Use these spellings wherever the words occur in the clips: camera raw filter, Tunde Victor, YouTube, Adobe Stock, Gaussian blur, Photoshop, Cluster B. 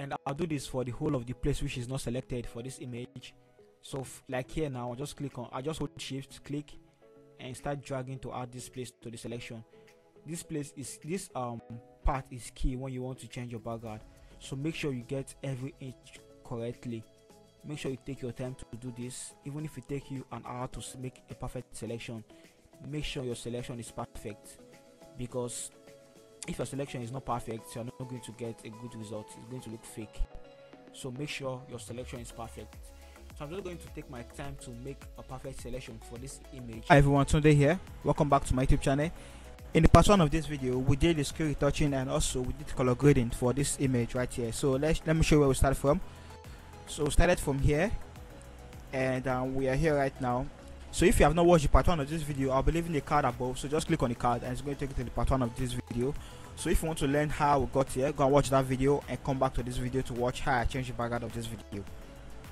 and I'll do this for the whole of the place which is not selected for this image. So like here now, I'll just click on, I just hold shift, click and start dragging to add this place to the selection. This place is, this part is key when you want to change your background, so make sure you get every inch correctly. Make sure you take your time to do this. Even if it takes you an hour to make a perfect selection, make sure your selection is perfect, because if your selection is not perfect, you're not going to get a good result. It's going to look fake. So make sure your selection is perfect. So I'm just going to take my time to make a perfect selection for this image. Hi everyone, Tunde here. Welcome back to my YouTube channel. In the part 1 of this video, we did the scale retouching and also we did color grading for this image right here. So let me show you where we start from. So we started from here and we are here right now. So if you have not watched the part 1 of this video, I'll be leaving the card above, so just click on the card and it's going to take you to the part 1 of this video. So if you want to learn how we got here, go and watch that video and come back to this video to watch how I change the background of this video.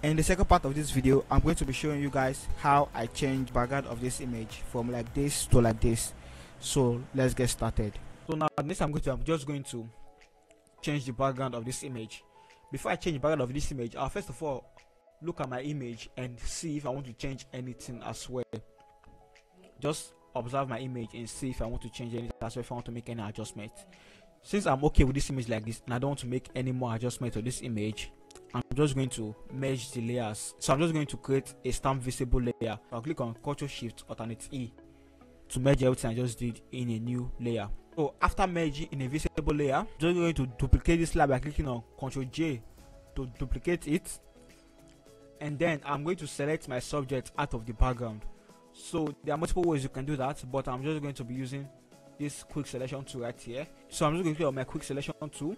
In the second part of this video, I'm going to be showing you guys how I change background of this image from like this to like this. So let's get started. So now next I'm just going to change the background of this image. Before I change the background of this image, I'll first of all look at my image and see if I want to change anything as well. Just observe my image and see if I want to change anything as well, if I want to make any adjustment. Since I'm okay with this image like this and I don't want to make any more adjustment to this image, I'm just going to merge the layers. So I'm just going to create a stamp visible layer. I'll click on Ctrl Shift Alternate E to merge everything I just did in a new layer. So after merging in a visible layer, I'm just going to duplicate this layer by clicking on Ctrl J to duplicate it, and then I'm going to select my subject out of the background. So there are multiple ways you can do that, but I'm just going to be using this quick selection tool right here. So I'm just going to click on my quick selection tool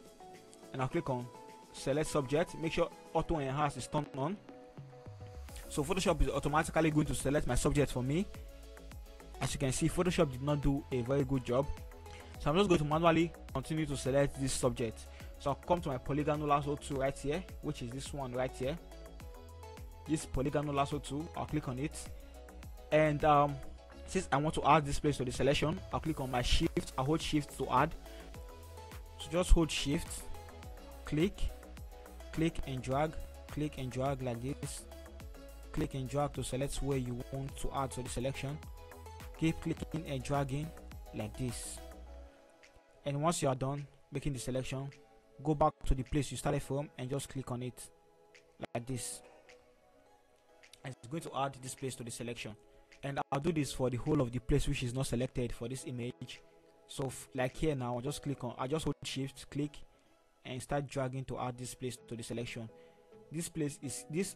and I'll click on select subject. Make sure auto enhance is turned on, so Photoshop is automatically going to select my subject for me. As you can see, Photoshop did not do a very good job, so I'm just going to manually continue to select this subject. So I'll come to my polygonal lasso tool right here, which is this one right here, this polygonal lasso tool. I'll click on it, and since I want to add this place to the selection, I'll click on my shift, I'll hold shift to add. So just hold shift, click, click and drag like this, click and drag to select where you want to add to the selection. Keep clicking and dragging like this, and once you are done making the selection, go back to the place you started from and just click on it like this, and it's going to add this place to the selection. And I'll do this for the whole of the place which is not selected for this image. So like here now, just click on, I just hold shift, click and start dragging to add this place to the selection. This place is, this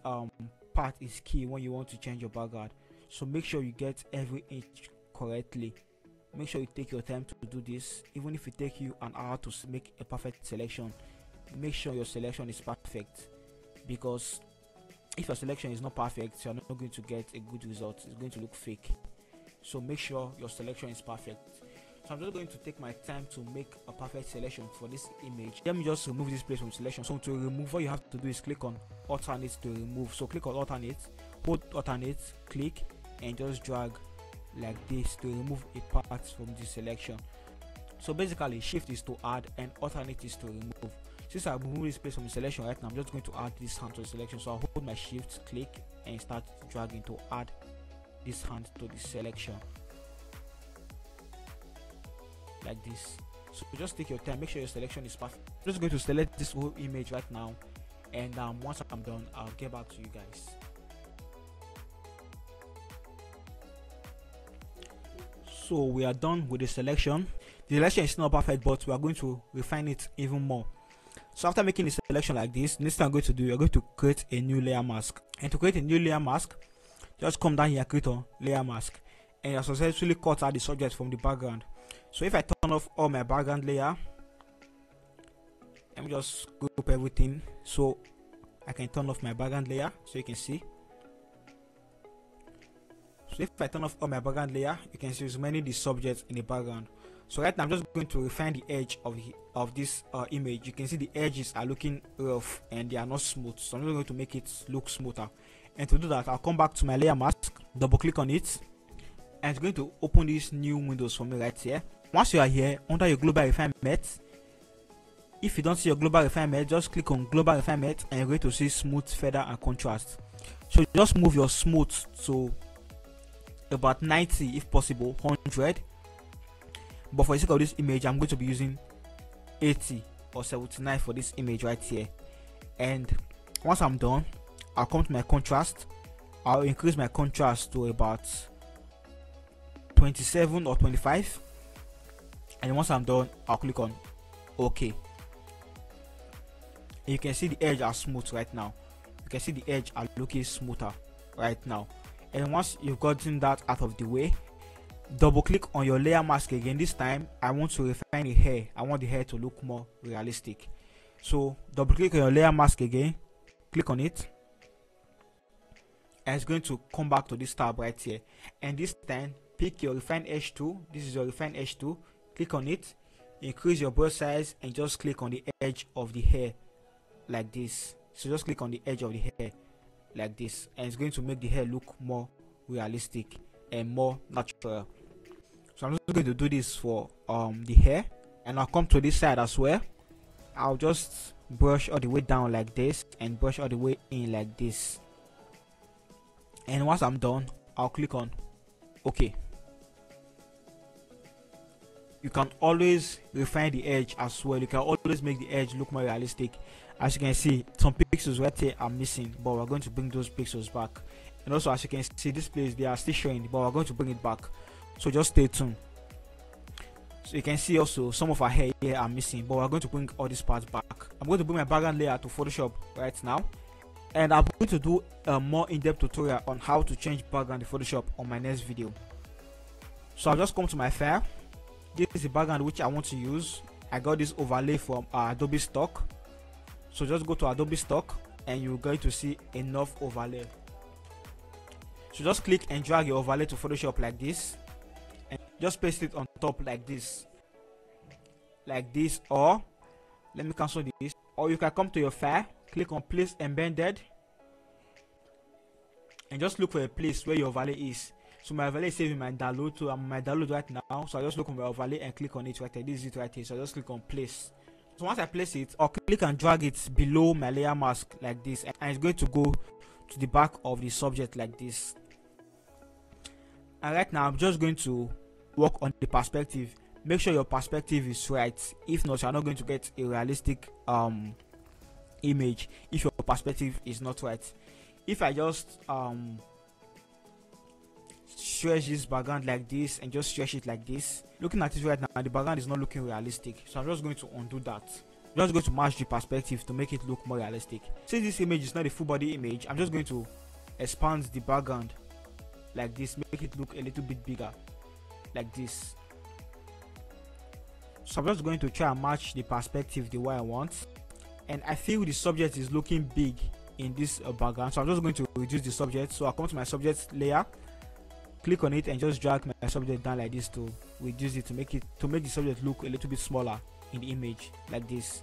part is key when you want to change your background, so make sure you get every inch correctly. Make sure you take your time to do this. Even if it takes you an hour to make a perfect selection, make sure your selection is perfect, because if your selection is not perfect, you're not going to get a good result. It's going to look fake. So make sure your selection is perfect. So I'm just going to take my time to make a perfect selection for this image. Let me just remove this place from selection. So to remove, what you have to do is click on alternate to remove. So click on alternate, hold alternate, click and just drag like this to remove a part from the selection. So basically, shift is to add and alternate is to remove. Since I remove this place from the selection right now, I'm just going to add this hand to the selection. So I'll hold my shift, click and start dragging to add this hand to the selection like this. So just take your time, make sure your selection is perfect. I'm just going to select this whole image right now, and once I'm done, I'll get back to you guys. So we are done with the selection. The selection is not perfect, but we are going to refine it even more. So after making the selection like this, next thing I'm going to do, you're going to create a new layer mask. And to create a new layer mask, just come down here, create on layer mask, and you successfully cut out the subject from the background. So if I turn off all my background layer, let me just group everything so I can turn off my background layer, so you can see. So if I turn off all my background layer, you can see remaining the subject in the background. So right now I'm just going to refine the edge of this image. You can see the edges are looking rough and they are not smooth, so I'm just going to make it look smoother. And to do that, I'll come back to my layer mask, double click on it, and it's going to open this new windows for me right here. Once you are here, under your global refinement, If you don't see your global refinement, just click on global refinement and you're going to see smooth, feather and contrast. So just move your smooth to about 90, if possible 100, but for the sake of this image I'm going to be using 80 or 79 for this image right here. And once I'm done, I'll come to my contrast. I'll increase my contrast to about 27 or 25, and once I'm done, I'll click on OK. And you can see the edge are smooth right now. You can see the edge are looking smoother right now. And once you've gotten that out of the way, double click on your layer mask again. This time I want to refine the hair. I want the hair to look more realistic. So double click on your layer mask again, click on it, and it's going to come back to this tab right here. And this time pick your refine edge tool. This is your refine edge tool. Click on it, increase your brush size, and just click on the edge of the hair like this. So just click on the edge of the hair like this, and it's going to make the hair look more realistic and more natural. So I'm just going to do this for the hair, and I'll come to this side as well. I'll just brush all the way down like this and brush all the way in like this. And once I'm done, I'll click on OK. You can always refine the edge as well. You can always make the edge look more realistic. As you can see, some pixels right here are missing, but we're going to bring those pixels back. And also, as you can see, this place, they are still showing, but we're going to bring it back. So just stay tuned. So you can see also some of our hair here are missing, but we're going to bring all these parts back. I'm going to bring my background layer to Photoshop right now, and I'm going to do a more in-depth tutorial on how to change background in Photoshop on my next video. So I'll just come to my file. This is the background which I want to use. I got this overlay from Adobe Stock. So just go to Adobe Stock and you're going to see enough overlay. So just click and drag your overlay to Photoshop like this, and just paste it on top like this. Like this, or let me cancel this. Or you can come to your file, click on place embedded, and just look for a place where your overlay is. So my overlay is saved in my download, so I'm my download right now. So I just look on my overlay and click on it right here. This is it right here. So I just click on place. So once I place it, I'll click and drag it below my layer mask like this, and it's going to go to the back of the subject like this. And right now I'm just going to work on the perspective. Make sure your perspective is right. If not, you're not going to get a realistic image if your perspective is not right. If I just stretch this background like this and just stretch it like this, looking at it right now, the background is not looking realistic. So I'm just going to undo that. I'm just going to match the perspective to make it look more realistic. Since this image is not a full body image, I'm just going to expand the background like this, make it look a little bit bigger like this. So I'm just going to try and match the perspective the way I want, and I feel the subject is looking big in this background, so I'm just going to reduce the subject. So I'll come to my subject layer, click on it, and just drag my subject down like this to reduce it, to make the subject look a little bit smaller in the image like this,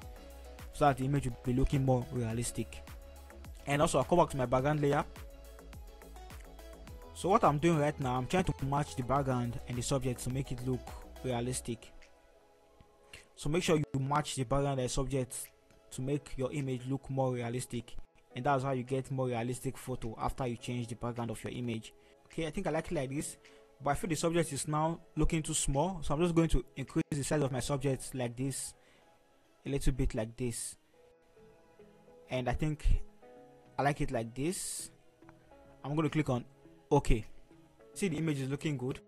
so that the image will be looking more realistic. And also I'll come back to my background layer. So what I'm doing right now, I'm trying to match the background and the subject to make it look realistic. So make sure you match the background and the subject to make your image look more realistic, and that's how you get more realistic photo after you change the background of your image. Okay, I think I like it like this, but I feel the subject is now looking too small, so I'm just going to increase the size of my subject like this, a little bit like this. And I think I like it like this. I'm going to click on OK. See, the image is looking good,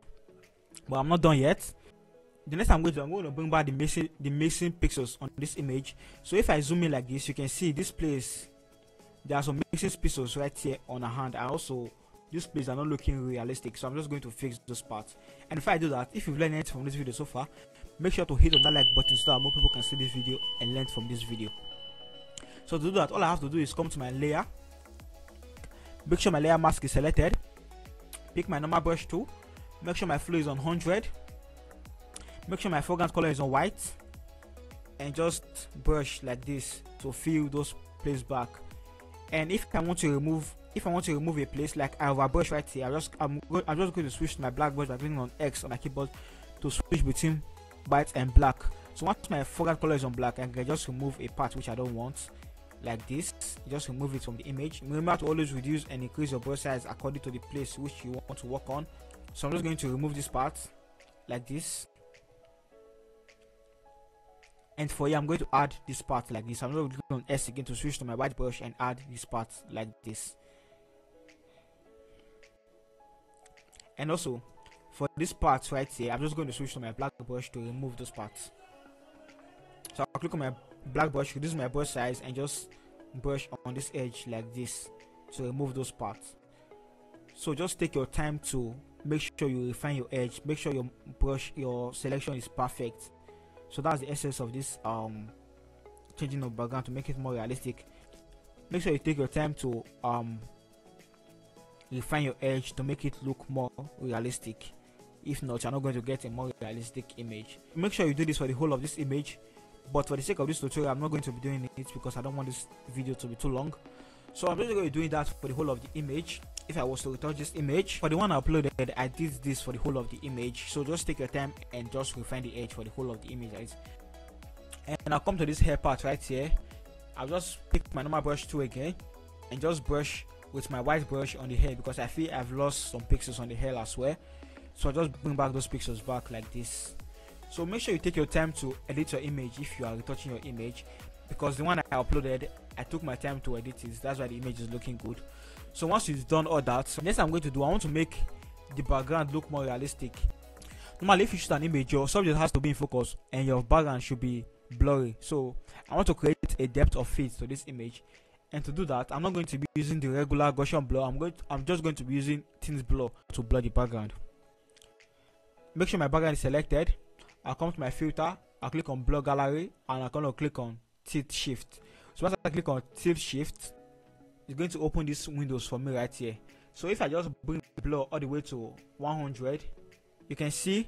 but I'm not done yet. The next I'm going to bring back the missing pixels on this image. So if I zoom in like this, you can see this place, there are some missing pixels right here on a hand. I also these places are not looking realistic, so I'm just going to fix those parts. And if I do that, if you've learned anything from this video so far, make sure to hit on that like button so that more people can see this video and learn from this video. So to do that, all I have to do is come to my layer, make sure my layer mask is selected, pick my normal brush tool, make sure my flow is on 100, make sure my foreground color is on white, and just brush like this to fill those places back. And if I want to remove a place, like I have a brush right here, I'm just going to switch to my black brush by clicking on X on my keyboard to switch between white and black. So once my foreground color is on black, I can just remove a part which I don't want, like this. You just remove it from the image. Remember to always reduce and increase your brush size according to the place which you want to work on. So I'm just going to remove this part, like this. And for here, I'm going to add this part like this. I'm going to click on S again to switch to my white brush and add this part like this. And also, for this part right here, I'm just going to switch to my black brush to remove those parts. So I'll click on my black brush, reduce my brush size, and just brush on this edge like this to remove those parts. So just take your time to make sure you refine your edge, make sure your brush, your selection is perfect. So that's the essence of this changing of background to make it more realistic. Make sure you take your time to refine your edge to make it look more realistic. If not, you're not going to get a more realistic image. Make sure you do this for the whole of this image, but for the sake of this tutorial, I'm not going to be doing it because I don't want this video to be too long. So I'm just going to be doing that for the whole of the image. If I was to retouch this image, for the one I uploaded, I did this for the whole of the image. So just take your time and just refine the edge for the whole of the image, guys. And I'll come to this hair part right here. I'll just pick my normal brush tool again and just brush with my white brush on the hair because I feel I've lost some pixels on the hair as well. So I'll just bring back those pixels back like this. So make sure you take your time to edit your image if you are retouching your image, because the one I uploaded, I took my time to edit it. That's why the image is looking good. So once you've done all that, next I'm going to do, I want to make the background look more realistic. Normally, if you shoot an image, your subject has to be in focus and your background should be blurry. So I want to create a depth of field to this image, and to do that, I'm not going to be using the regular Gaussian blur. I'm just going to be using tilt blur to blur the background. Make sure my background is selected. I'll come to my filter. I'll click on blur gallery and I'm going to click on tilt-shift. So once I click on tilt-shift, it's going to open this windows for me right here. So if I just bring the blur all the way to 100, you can see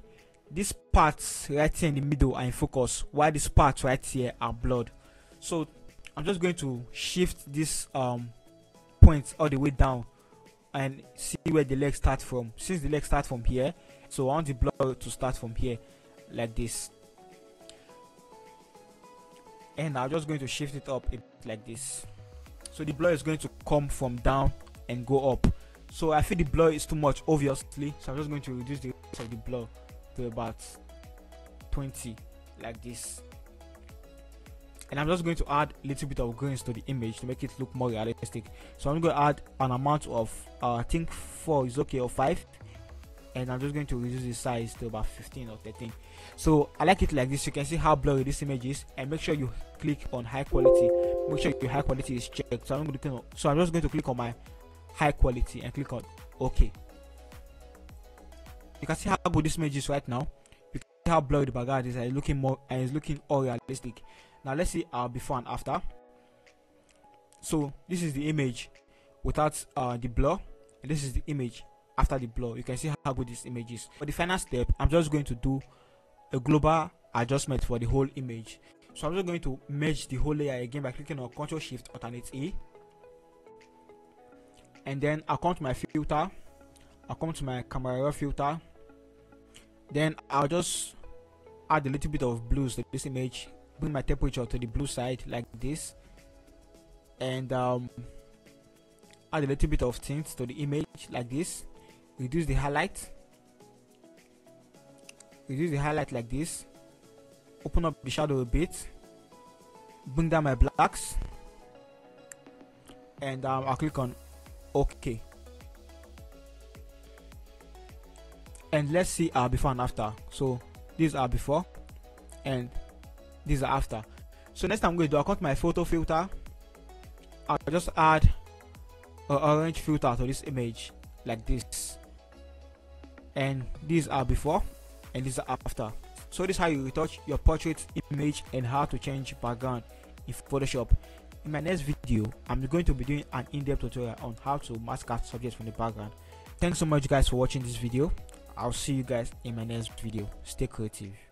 these parts right here in the middle are in focus, while these parts right here are blurred. So I'm just going to shift this point all the way down and see where the legs start from. Since the legs start from here, so I want the blur to start from here like this. And I'm just going to shift it up a bit like this. So the blur is going to come from down and go up. So I feel the blur is too much, obviously, so I'm just going to reduce the rate of the blur to about 20 like this. And I'm just going to add a little bit of grains to the image to make it look more realistic. So I'm going to add an amount of I think 4 is okay, or 5, and I'm just going to reduce the size to about 15 or 13. So I like it like this. You can see how blurry this image is, and make sure you click on high quality. Make sure your high quality is checked. So I'm just going to click on my high quality and click on OK. You can see how good this image is right now. You can see how blurry the background is, and it's looking more, and it's looking all realistic. Now let's see our before and after. So this is the image without the blur, and this is the image after the blur. You can see how good this image is. For the final step, I'm just going to do a global adjustment for the whole image. So I'm just going to merge the whole layer again by clicking on Ctrl Shift Alternate A, and then I'll come to my filter. I'll come to my camera raw filter. Then I'll just add a little bit of blues to this image. Bring my temperature to the blue side like this, and add a little bit of tint to the image like this. Reduce the highlight. Reduce the highlight like this. Open up the shadow a bit. Bring down my blacks, and I'll click on OK. And let's see our before and after. So these are before, and these are after. So next I'm going to do, I'll cut my photo filter. I'll just add an orange filter to this image like this. And these are before, and these are after. So this is how you retouch your portrait image and how to change background in Photoshop. In my next video, I'm going to be doing an in-depth tutorial on how to mask out subjects from the background. Thanks so much guys for watching this video. I'll see you guys in my next video. Stay creative.